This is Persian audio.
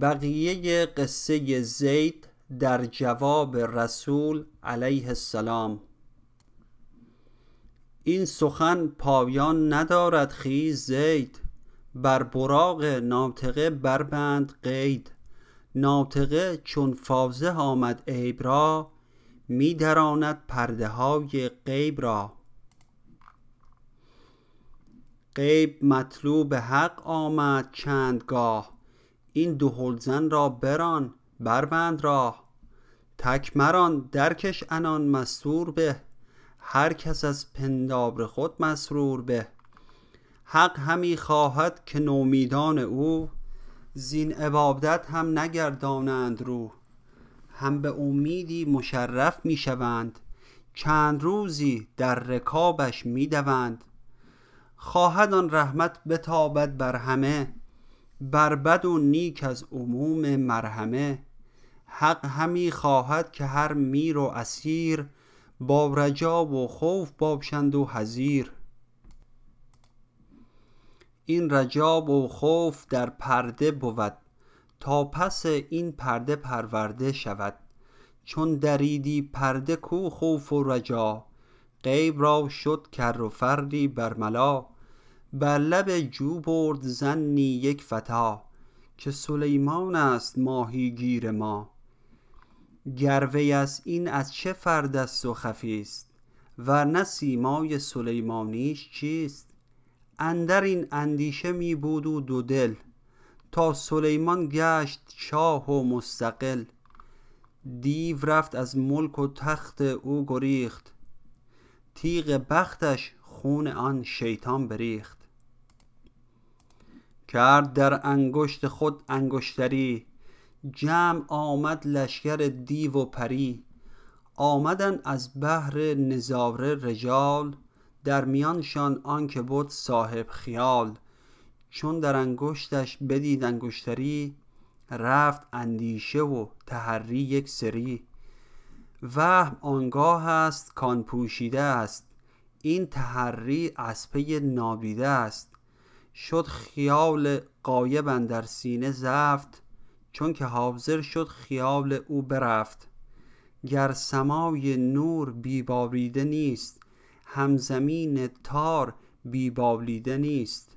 بقیه قصه زید در جواب رسول علیه السلام. این سخن پایان ندارد خیز زید، بر براق ناطقه بربند قید. ناطقه چون فازه آمد عیب را، می دراند پرده های غیب را. غیب مطلوب حق آمد چندگاه، این دهلزن را بران بربند راه. تک مران درکش انان مستور به، هر کس از پندابر خود مسرور به. حق همی خواهد که نومیدان او، زین عبادت هم نگردانند رو. هم به امیدی مشرف می شوند، چند روزی در رکابش می دوند. خواهد آن رحمت بتابد بر همه، بر بد و نیک از عموم مرحمه. حق همی خواهد که هر میر و اسیر، با رجا و خوف بابشند و حذیر. این رجا و خوف در پرده بود، تا پس این پرده پرورده شود. چون دریدی پرده کو خوف و رجا، غیب را شد کر و فردی برملا. بر لب جو برد زنی یک فتا، که سلیمان است ماهی گیر ما. گروی از این از چه فرد است و خفیست، ورنه سیمای سلیمانیش چیست؟ اندر این اندیشه می بود و دو دل، تا سلیمان گشت شاه و مستقل. دیو رفت از ملک و تخت او گریخت، تیغ بختش خون آن شیطان بریخت. کرد در انگشت خود انگشتری، جمع آمد لشکر دیو و پری. آمدن از بحر نظاره رجال، در میانشان آن که بود صاحب خیال. چون در انگشتش بدید انگشتری، رفت اندیشه و تحری یک سری. وهم آنگاه است کان پوشیده است، این تحری از پی نادیده است. شد خیال غایب اندر سینه زفت، چون که حاضر شد خیال او برفت. گر سمای نور بیباریده نیست، هم زمین تار بیبالیده نیست.